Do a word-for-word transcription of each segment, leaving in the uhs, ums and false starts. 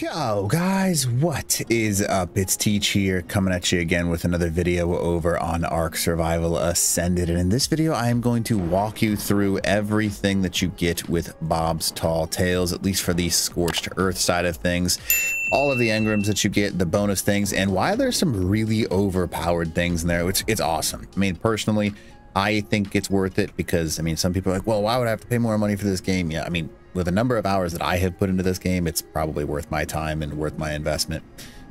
Yo guys, what is up? It's Teach here, coming at you again with another video over on Ark Survival Ascended. And in this video, I am going to walk you through everything that you get with Bob's Tall Tales, at least for the Scorched Earth side of things. All of the engrams that you get, the bonus things, and why there's some really overpowered things in there, which it's awesome. I mean, personally, I think it's worth it because, I mean, some people are like, well, why would I have to pay more money for this game? Yeah, I mean, with the number of hours that I have put into this game, it's probably worth my time and worth my investment.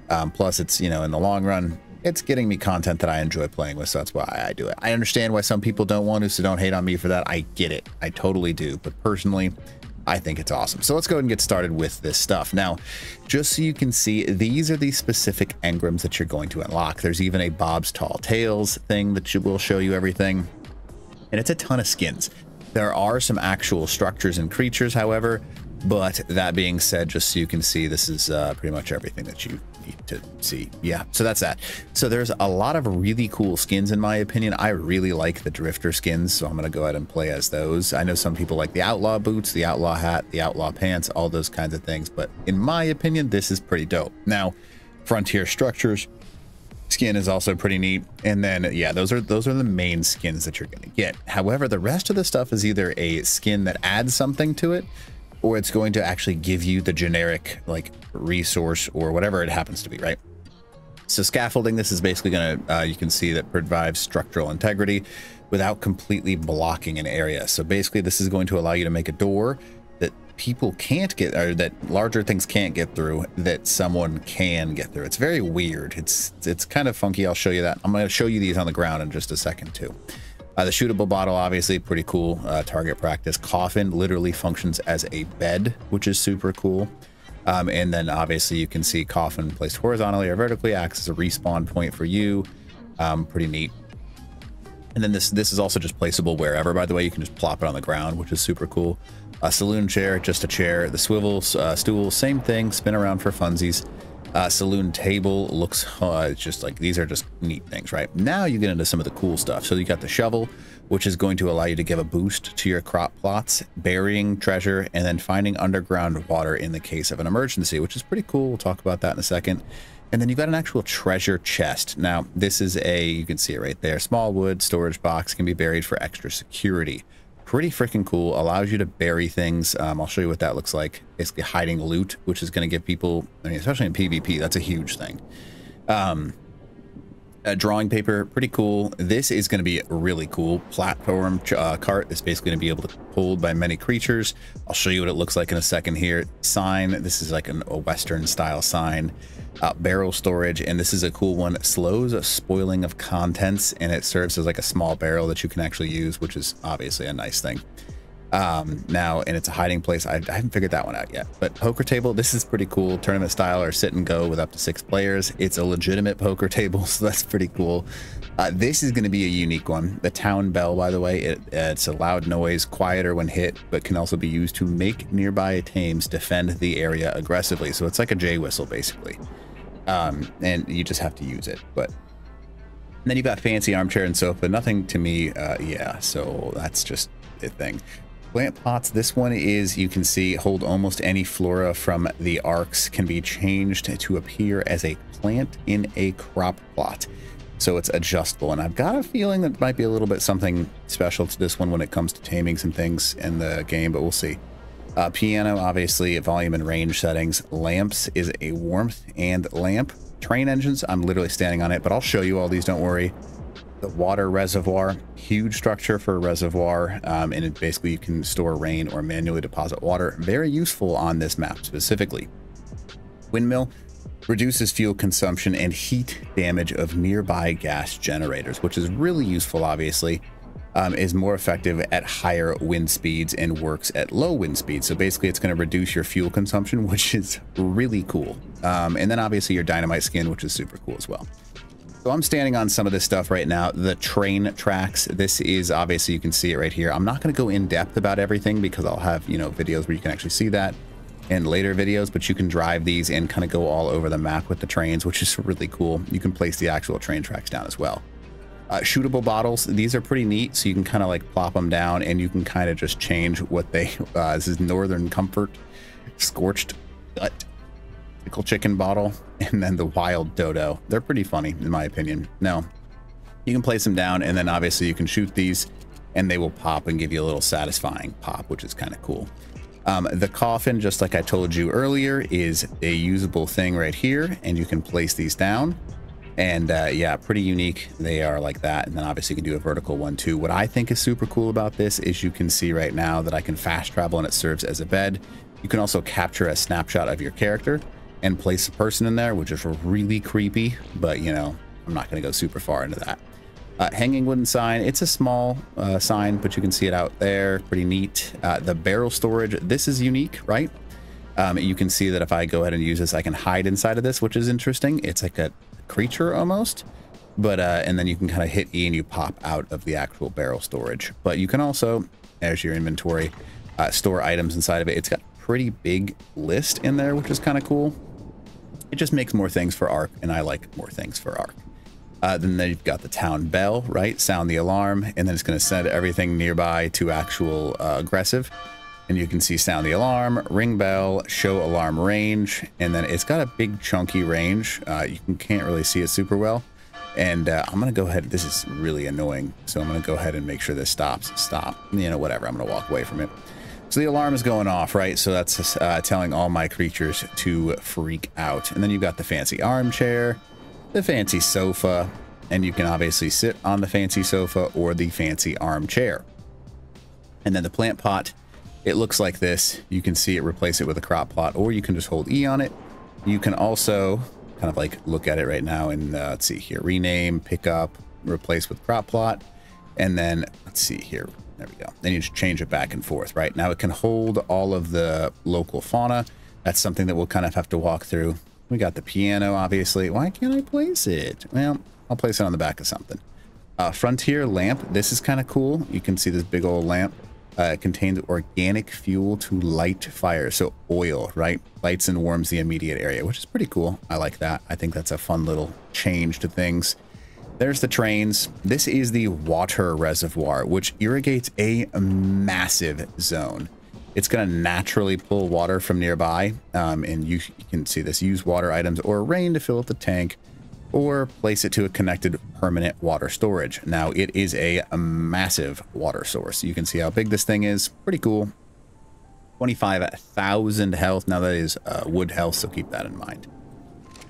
Um, plus, it's, you know, in the long run, it's getting me content that I enjoy playing with, so that's why I do it. I understand why some people don't want to, so don't hate on me for that. I get it. I totally do. But personally, I think it's awesome. So let's go ahead and get started with this stuff. Now, just so you can see, these are the specific engrams that you're going to unlock. There's even a Bob's Tall Tales thing that you will show you everything. And it's a ton of skins. There are some actual structures and creatures, however, but that being said, just so you can see, this is uh, pretty much everything that you need to see. Yeah, so that's that. So there's a lot of really cool skins, in my opinion. I really like the Drifter skins, so I'm going to go ahead and play as those. I know some people like the Outlaw boots, the Outlaw hat, the Outlaw pants, all those kinds of things. But in my opinion, this is pretty dope. Now, Frontier Structures skin is also pretty neat, and then yeah, those are those are the main skins that you're gonna get. However, the rest of the stuff is either a skin that adds something to it, or it's going to actually give you the generic like resource or whatever it happens to be, right? So scaffolding, this is basically gonna uh, you can see that provides structural integrity without completely blocking an area. So basically, this is going to allow you to make a door that people can't get, or that larger things can't get through, that someone can get through. It's very weird. It's it's kind of funky. I'll show you that. I'm going to show you these on the ground in just a second too. Uh, the shootable bottle, obviously pretty cool. Uh, target practice. Coffin literally functions as a bed, which is super cool. Um, and then obviously you can see coffin placed horizontally or vertically acts as a respawn point for you. Um, pretty neat. And then this this is also just placeable wherever, by the way. You can just plop it on the ground, which is super cool. A saloon chair, just a chair. The swivel uh, stool, same thing, spin around for funsies. Uh, saloon table looks uh, it's just like, these are just neat things, right? Now you get into some of the cool stuff. So you got the shovel, which is going to allow you to give a boost to your crop plots, burying treasure, and then finding underground water in the case of an emergency, which is pretty cool. We'll talk about that in a second. And then you've got an actual treasure chest. Now, this is a, you can see it right there, small wood storage box, can be buried for extra security. Pretty freaking cool. Allows you to bury things. Um, I'll show you what that looks like. Basically hiding loot, which is going to give people, I mean, especially in PvP, that's a huge thing. Um, a drawing paper, pretty cool. This is going to be really cool. Platform uh, cart is basically going to be able to be pulled by many creatures. I'll show you what it looks like in a second here. Sign, this is like an, a Western style sign. Uh, barrel storage, and this is a cool one. Slows spoiling of contents, and it serves as like a small barrel that you can actually use, which is obviously a nice thing. Um, now, and it's a hiding place. I, I haven't figured that one out yet. But poker table, this is pretty cool. Tournament style or sit and go with up to six players. It's a legitimate poker table, so that's pretty cool. Uh, this is going to be a unique one. The town bell, by the way, it, it's a loud noise, quieter when hit, but can also be used to make nearby tames defend the area aggressively. So it's like a J whistle, basically. Um, and you just have to use it. But and then you've got fancy armchair and sofa. Nothing to me. Uh, yeah, so that's just the thing. Plant pots. This one is, you can see, hold almost any flora from the arcs, can be changed to appear as a plant in a crop plot. So it's adjustable. And I've got a feeling that might be a little bit something special to this one when it comes to taming some things in the game, but we'll see. Uh, piano, obviously, volume and range settings. Lamps is a warmth and lamp. Train engines, I'm literally standing on it, but I'll show you all these, don't worry. The water reservoir, huge structure for a reservoir, um, and it basically, you can store rain or manually deposit water. Very useful on this map specifically. Windmill reduces fuel consumption and heat damage of nearby gas generators, which is really useful, obviously. Um, is more effective at higher wind speeds and works at low wind speeds. So basically, it's going to reduce your fuel consumption, which is really cool. Um, and then obviously your dynamite skin, which is super cool as well. So I'm standing on some of this stuff right now. The train tracks. This is obviously, you can see it right here. I'm not going to go in depth about everything because I'll have, you know, videos where you can actually see that in later videos. But you can drive these and kind of go all over the map with the trains, which is really cool. You can place the actual train tracks down as well. Uh, shootable bottles, these are pretty neat, so you can kind of like plop them down and you can kind of just change what they uh, this is Northern Comfort, Scorched Earth, pickle chicken bottle, and then the wild dodo. They're pretty funny, in my opinion. Now, you can place them down, and then obviously you can shoot these, and they will pop and give you a little satisfying pop, which is kind of cool. Um, the coffin, just like I told you earlier, is a usable thing right here, and you can place these down. And uh, yeah, pretty unique. They are like that. And then obviously you can do a vertical one too. What I think is super cool about this is you can see right now that I can fast travel and it serves as a bed. You can also capture a snapshot of your character and place a person in there, which is really creepy, but you know, I'm not gonna go super far into that. Uh, hanging wooden sign, it's a small uh, sign, but you can see it out there, pretty neat. Uh, the barrel storage, this is unique, right? Um, you can see that if I go ahead and use this, I can hide inside of this, which is interesting. It's like a creature almost, but uh, and then you can kind of hit E and you pop out of the actual barrel storage. But you can also, as your inventory, uh, store items inside of it. It's got a pretty big list in there, which is kind of cool. It just makes more things for Ark, and I like more things for Ark. Uh, then they've got the town bell, right? Sound the alarm, and then it's going to send everything nearby to actual uh, aggressive. And you can see sound the alarm, ring bell, show alarm range, and then it's got a big chunky range. Uh, you can't really see it super well. And uh, I'm going to go ahead. This is really annoying. So I'm going to go ahead and make sure this stops. Stop. You know, whatever. I'm going to walk away from it. So the alarm is going off, right? So that's uh, telling all my creatures to freak out. And then you've got the fancy armchair, the fancy sofa, and you can obviously sit on the fancy sofa or the fancy armchair. And then the plant pot, it looks like this. You can see it, replace it with a crop plot, or you can just hold E on it. You can also kind of like look at it right now and uh, let's see here, rename, pick up, replace with crop plot, and then let's see here, there we go. Then you just change it back and forth. Right now it can hold all of the local fauna. That's something that we'll kind of have to walk through. We got the piano, obviously. Why can't I place it? Well, I'll place it on the back of something. Uh, Frontier lamp. This is kind of cool. You can see this big old lamp. Uh, it contains organic fuel to light fire. So oil, right? Lights and warms the immediate area, which is pretty cool. I like that. I think that's a fun little change to things. There's the trains. This is the water reservoir, which irrigates a massive zone. It's going to naturally pull water from nearby, um, and you, you can see this. Use water items or rain to fill up the tank, or place it to a connected permanent water storage. Now, it is a, a massive water source. You can see how big this thing is. Pretty cool. twenty-five thousand health. Now, that is uh, wood health, so keep that in mind.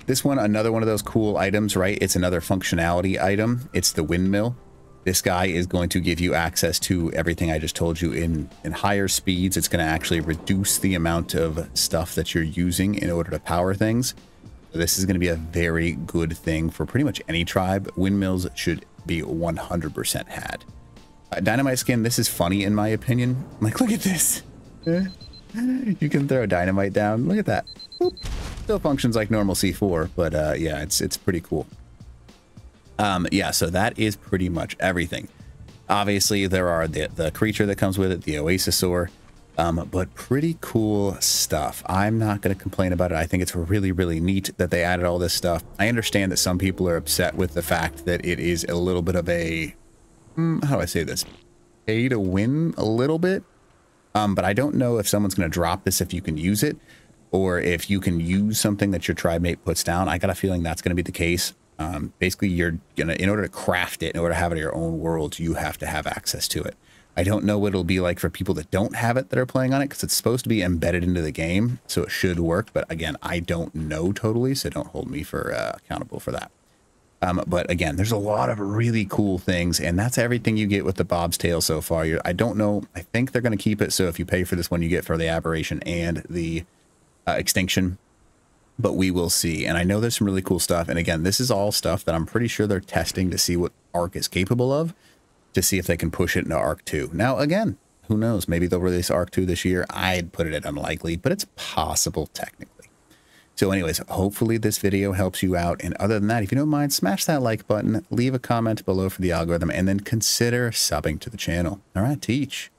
This one, another one of those cool items, right? It's another functionality item. It's the windmill. This guy is going to give you access to everything I just told you in, in higher speeds. It's going to actually reduce the amount of stuff that you're using in order to power things. So this is going to be a very good thing for pretty much any tribe. Windmills should be one hundred percent had. Uh, dynamite skin. This is funny, in my opinion. Like, look at this. You can throw dynamite down. Look at that. Boop. Still functions like normal C four, but uh, yeah, it's, it's pretty cool. Um, yeah, so that is pretty much everything. Obviously, there are the, the creature that comes with it, the Oasisaur, um, but pretty cool stuff. I'm not going to complain about it. I think it's really, really neat that they added all this stuff. I understand that some people are upset with the fact that it is a little bit of a, hmm, how do I say this, pay to win a little bit, um, but I don't know if someone's going to drop this if you can use it, or if you can use something that your tribe mate puts down. I got a feeling that's going to be the case. Um, basically, you're gonna, in order to craft it, in order to have it in your own world, you have to have access to it. I don't know what it'll be like for people that don't have it that are playing on it, because it's supposed to be embedded into the game, so it should work. But again, I don't know totally, so don't hold me for uh, accountable for that. Um, but again, there's a lot of really cool things, and that's everything you get with the Bob's Tale so far. You're, I don't know. I think they're gonna keep it. So if you pay for this one, you get for the aberration and the uh, extinction. But we will see. And I know there's some really cool stuff. And again, this is all stuff that I'm pretty sure they're testing to see what Ark is capable of, to see if they can push it into Ark two. Now, again, who knows? Maybe they'll release Ark two this year. I'd put it at unlikely, but it's possible technically. So anyways, hopefully this video helps you out. And other than that, if you don't mind, smash that like button, leave a comment below for the algorithm, and then consider subbing to the channel. All right, teach.